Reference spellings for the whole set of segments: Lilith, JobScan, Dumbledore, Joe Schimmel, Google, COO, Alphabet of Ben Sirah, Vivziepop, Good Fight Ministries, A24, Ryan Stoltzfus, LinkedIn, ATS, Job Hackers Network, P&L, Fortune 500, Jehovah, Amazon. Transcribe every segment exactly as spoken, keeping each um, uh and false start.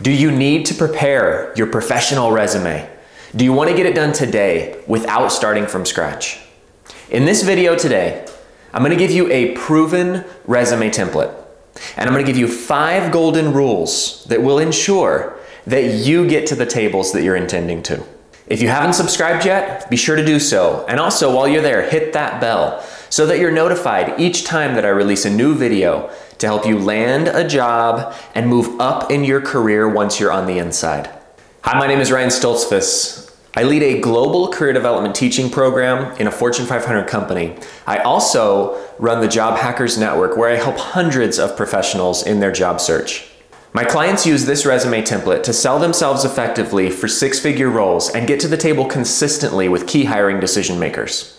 Do you need to prepare your professional resume? Do you want to get it done today without starting from scratch? In this video today, I'm going to give you a proven resume template, and I'm going to give you five golden rules that will ensure that you get to the tables that you're intending to. If you haven't subscribed yet, be sure to do so. And also, while you're there, hit that bell so that you're notified each time that I release a new video to help you land a job and move up in your career once you're on the inside. Hi, my name is Ryan Stoltzfus. I lead a global career development teaching program in a Fortune five hundred company. I also run the Job Hackers Network, where I help hundreds of professionals in their job search. My clients use this resume template to sell themselves effectively for six-figure roles and get to the table consistently with key hiring decision makers.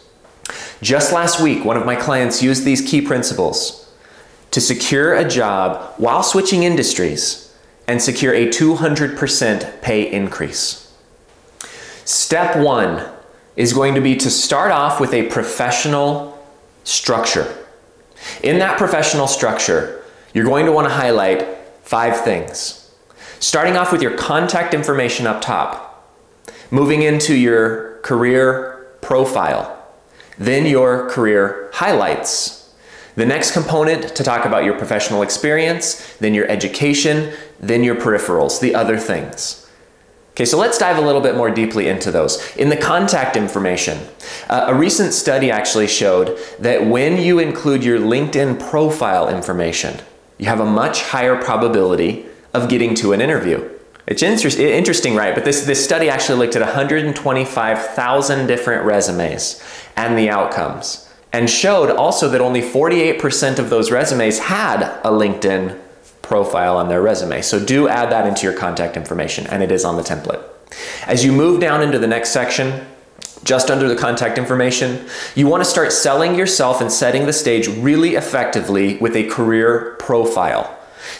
Just last week, one of my clients used these key principles to secure a job while switching industries and secure a two hundred percent pay increase. Step one is going to be to start off with a professional structure. In that professional structure, you're going to want to highlight five things. Starting off with your contact information up top, moving into your career profile, then your career highlights. The next component to talk about your professional experience, then your education, then your peripherals, the other things. Okay, so let's dive a little bit more deeply into those. In the contact information, uh, a recent study actually showed that when you include your LinkedIn profile information, you have a much higher probability of getting to an interview. It's inter interesting, right? But this, this study actually looked at one hundred twenty-five thousand different resumes and the outcomes, and showed also that only forty-eight percent of those resumes had a LinkedIn profile on their resume. So do add that into your contact information, and it is on the template. As you move down into the next section, just under the contact information, you want to start selling yourself and setting the stage really effectively with a career profile.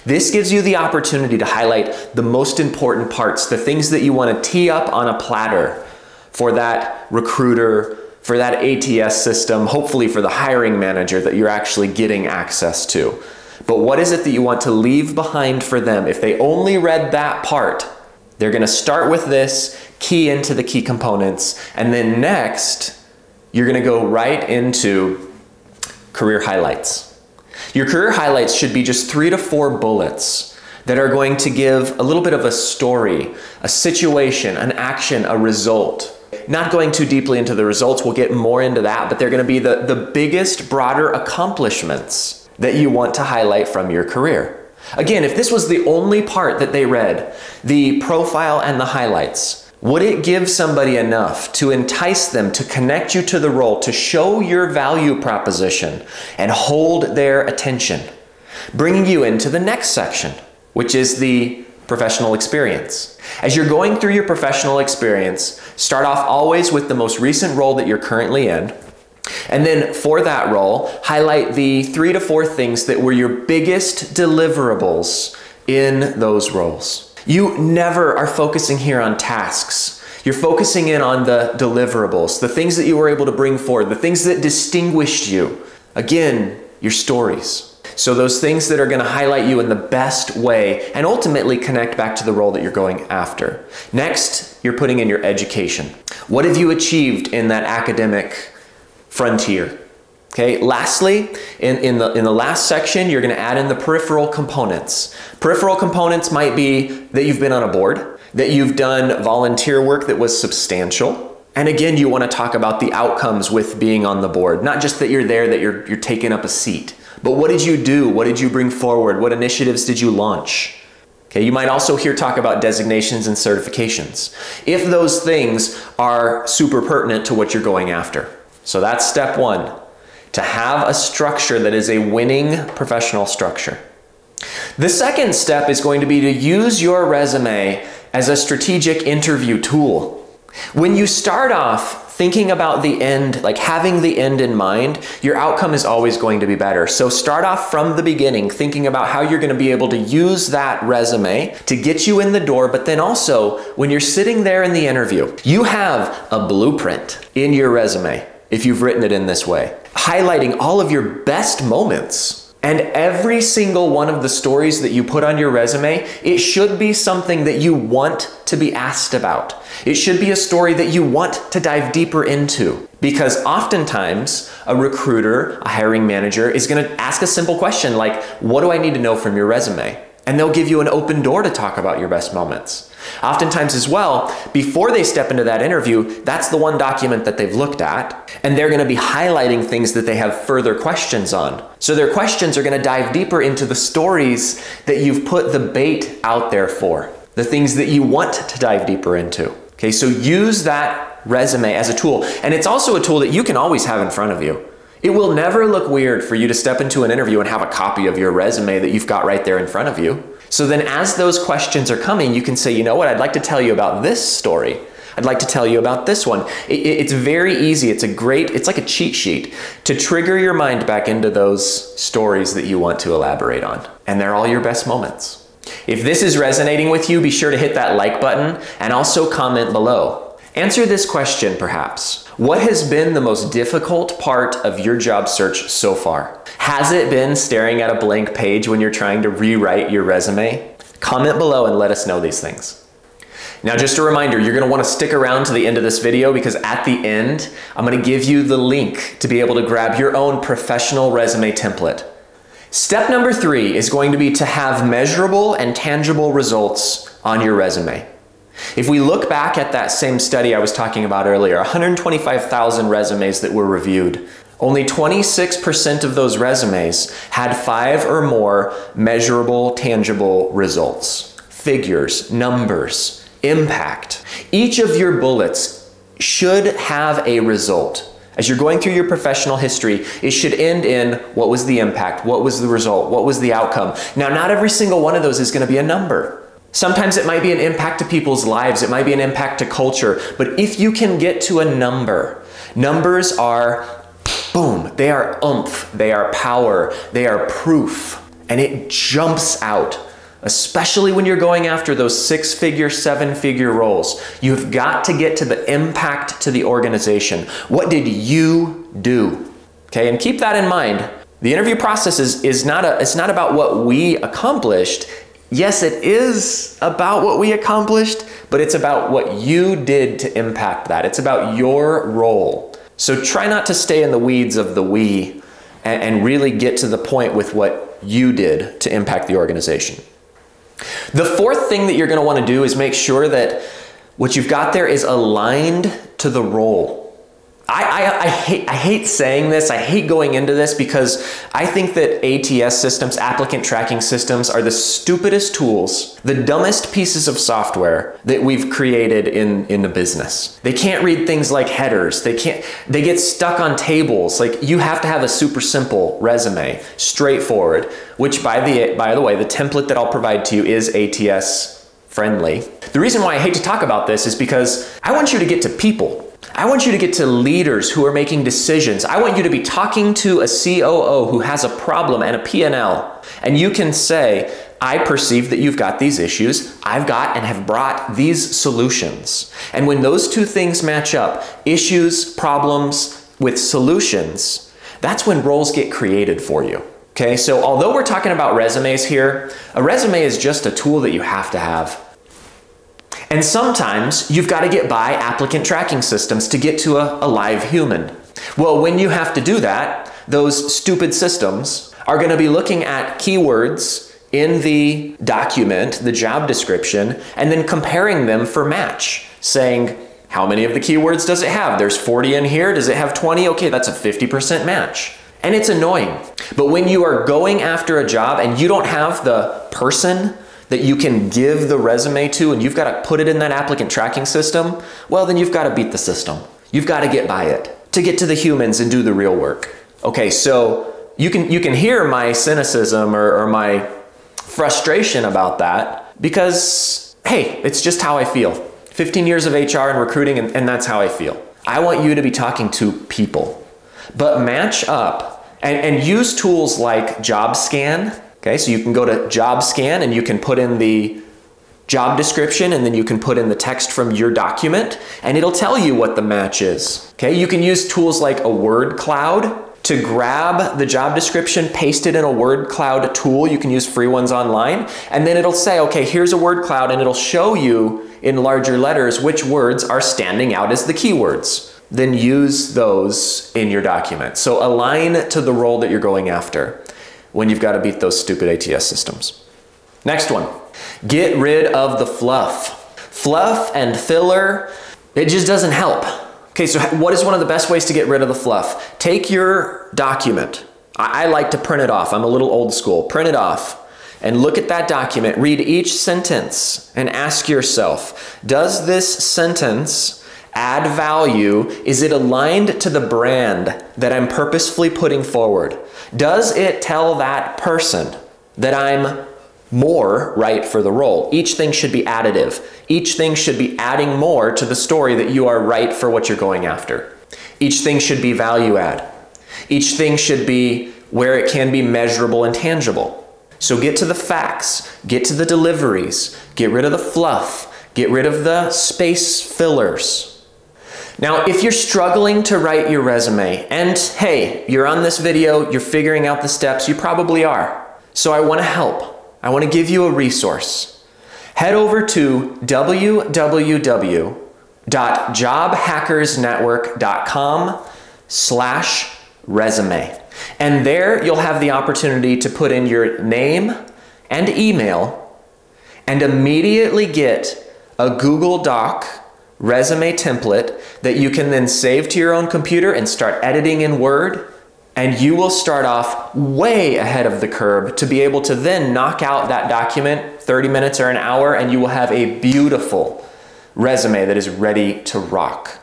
This gives you the opportunity to highlight the most important parts, the things that you want to tee up on a platter for that recruiter, for that A T S system, hopefully for the hiring manager that you're actually getting access to. But what is it that you want to leave behind for them? If they only read that part, they're going to start with this, key into the key components, and then next, you're going to go right into career highlights. Your career highlights should be just three to four bullets that are going to give a little bit of a story, a situation, an action, a result. Not going too deeply into the results, we'll get more into that, but they're going to be the, the biggest, broader accomplishments that you want to highlight from your career. Again, if this was the only part that they read, the profile and the highlights, would it give somebody enough to entice them, to connect you to the role, to show your value proposition and hold their attention? Bringing you into the next section, which is the professional experience. As you're going through your professional experience, start off always with the most recent role that you're currently in. And then for that role, highlight the three to four things that were your biggest deliverables in those roles. You never are focusing here on tasks. You're focusing in on the deliverables, the things that you were able to bring forward, the things that distinguished you. Again, your stories. So those things that are going to highlight you in the best way and ultimately connect back to the role that you're going after. Next, you're putting in your education. What have you achieved in that academic frontier? Okay, lastly, in, in, the, in the last section, you're gonna add in the peripheral components. Peripheral components might be that you've been on a board, that you've done volunteer work that was substantial. And again, you wanna talk about the outcomes with being on the board, not just that you're there, that you're, you're taking up a seat, but what did you do? What did you bring forward? What initiatives did you launch? Okay, you might also hear talk about designations and certifications, if those things are super pertinent to what you're going after. So that's step one, to have a structure that is a winning professional structure. The second step is going to be to use your resume as a strategic interview tool. When you start off thinking about the end, like having the end in mind, your outcome is always going to be better. So start off from the beginning thinking about how you're going to be able to use that resume to get you in the door, but then also when you're sitting there in the interview, you have a blueprint in your resume. If you've written it in this way, highlighting all of your best moments And every single one of the stories that you put on your resume, it should be something that you want to be asked about. It should be a story that you want to dive deeper into. Because oftentimes, a recruiter, a hiring manager, is gonna ask a simple question like, what do I need to know from your resume? And they'll give you an open door to talk about your best moments. Oftentimes as well, before they step into that interview, that's the one document that they've looked at, and they're gonna be highlighting things that they have further questions on. So their questions are gonna dive deeper into the stories that you've put the bait out there for, the things that you want to dive deeper into. Okay, so use that resume as a tool. And it's also a tool that you can always have in front of you. It will never look weird for you to step into an interview and have a copy of your resume that you've got right there in front of you. So then as those questions are coming, you can say, you know what, I'd like to tell you about this story. I'd like to tell you about this one. It, it's very easy. It's a great, it's like a cheat sheet to trigger your mind back into those stories that you want to elaborate on. And they're all your best moments. If this is resonating with you, be sure to hit that like button and also comment below. Answer this question, perhaps. What has been the most difficult part of your job search so far? Has it been staring at a blank page when you're trying to rewrite your resume? Comment below and let us know these things. Now, just a reminder, you're gonna wanna stick around to the end of this video because at the end, I'm gonna give you the link to be able to grab your own professional resume template. Step number three is going to be to have measurable and tangible results on your resume. If we look back at that same study I was talking about earlier, one hundred twenty-five thousand resumes that were reviewed, only twenty-six percent of those resumes had five or more measurable, tangible results. Figures, numbers, impact. Each of your bullets should have a result. As you're going through your professional history, it should end in what was the impact, what was the result, what was the outcome. Now, not every single one of those is going to be a number. Sometimes it might be an impact to people's lives, it might be an impact to culture, but if you can get to a number, numbers are boom, they are oomph, they are power, they are proof, and it jumps out, especially when you're going after those six-figure, seven-figure roles. You've got to get to the impact to the organization. What did you do? Okay, and keep that in mind. The interview process is, is not a, it's not about what we accomplished. Yes, it is about what we accomplished, but it's about what you did to impact that. It's about your role. So try not to stay in the weeds of the we and, and really get to the point with what you did to impact the organization. The fourth thing that you're going to want to do is make sure that what you've got there is aligned to the role. I, I, I, hate, I hate saying this, I hate going into this because I think that A T S systems, applicant tracking systems, are the stupidest tools, the dumbest pieces of software that we've created in, in the business. They can't read things like headers, they, can't, they get stuck on tables. Like, you have to have a super simple resume, straightforward, which by the, by the way, the template that I'll provide to you is A T S friendly. The reason why I hate to talk about this is because I want you to get to people. I want you to get to leaders who are making decisions. I want you to be talking to a C O O who has a problem and a P and L. And you can say, I perceive that you've got these issues. I've got and have brought these solutions. And when those two things match up, issues, problems with solutions, that's when roles get created for you. Okay, so although we're talking about resumes here, a resume is just a tool that you have to have. And sometimes you've got to get by applicant tracking systems to get to a, a live human. Well, when you have to do that, those stupid systems are going to be looking at keywords in the document, the job description, and then comparing them for match, saying, how many of the keywords does it have? There's forty in here. Does it have twenty? Okay, that's a fifty percent match. And it's annoying. But when you are going after a job and you don't have the person that you can give the resume to and you've got to put it in that applicant tracking system, well, then you've got to beat the system. You've got to get by it to get to the humans and do the real work. Okay, so you can, you can hear my cynicism or, or my frustration about that because, hey, it's just how I feel. fifteen years of H R and recruiting, and, and that's how I feel. I want you to be talking to people, but match up and, and use tools like JobScan. Okay, so you can go to JobScan and you can put in the job description and then you can put in the text from your document and it'll tell you what the match is. Okay, you can use tools like a word cloud to grab the job description, paste it in a word cloud tool. You can use free ones online, and then it'll say, okay, here's a word cloud, and it'll show you in larger letters which words are standing out as the keywords. Then use those in your document. So align to the role that you're going after when you've got to beat those stupid A T S systems. Next one, get rid of the fluff. Fluff and filler, it just doesn't help. Okay, so what is one of the best ways to get rid of the fluff? Take your document. I, I like to print it off. I'm a little old school. Print it off and look at that document. Read each sentence and ask yourself, does this sentence add value? Is it aligned to the brand that I'm purposefully putting forward? Does it tell that person that I'm more right for the role? Each thing should be additive. Each thing should be adding more to the story that you are right for what you're going after. Each thing should be value add. Each thing should be where it can be measurable and tangible. So get to the facts, get to the deliveries, get rid of the fluff, get rid of the space fillers. Now, if you're struggling to write your resume, and hey, you're on this video, you're figuring out the steps, you probably are. So I want to help. I want to give you a resource. Head over to w w w dot job hackers network dot com slash resume. And there you'll have the opportunity to put in your name and email and immediately get a Google Doc resume template that you can then save to your own computer and start editing in Word, and you will start off way ahead of the curve to be able to then knock out that document thirty minutes or an hour, and you will have a beautiful resume that is ready to rock.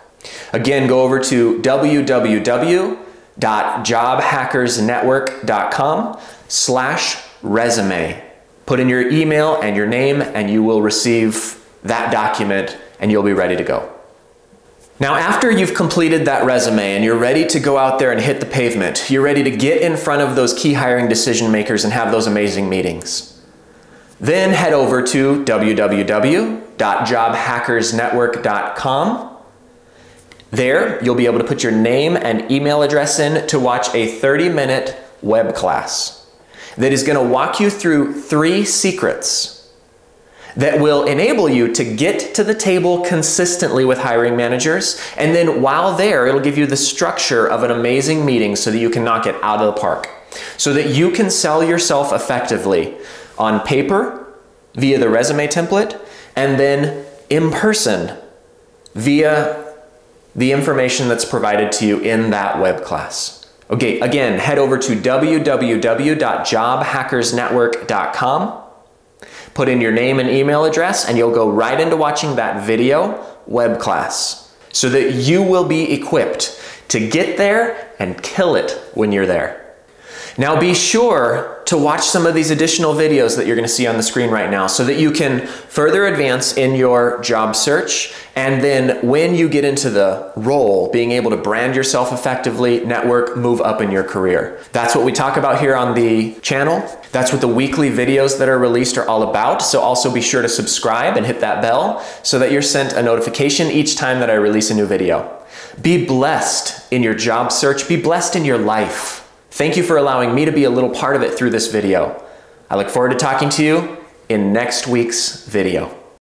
Again, go over to w w w dot job hackers network dot com slash resume. Put in your email and your name, and you will receive that document and you'll be ready to go. Now, after you've completed that resume and you're ready to go out there and hit the pavement, you're ready to get in front of those key hiring decision makers and have those amazing meetings. Then head over to w w w dot job hackers network dot com. There, you'll be able to put your name and email address in to watch a thirty minute web class that is gonna walk you through three secrets that will enable you to get to the table consistently with hiring managers. And then while there, it'll give you the structure of an amazing meeting so that you can knock it out of the park, so that you can sell yourself effectively on paper via the resume template, and then in person via the information that's provided to you in that web class. Okay, again, head over to w w w dot job hackers network dot com. Put in your name and email address, and you'll go right into watching that video web class so that you will be equipped to get there and kill it when you're there. Now, be sure to watch some of these additional videos that you're going to see on the screen right now so that you can further advance in your job search. And then when you get into the role, being able to brand yourself effectively, network, move up in your career. That's what we talk about here on the channel. That's what the weekly videos that are released are all about. So also be sure to subscribe and hit that bell so that you're sent a notification each time that I release a new video. Be blessed in your job search. Be blessed in your life. Thank you for allowing me to be a little part of it through this video. I look forward to talking to you in next week's video.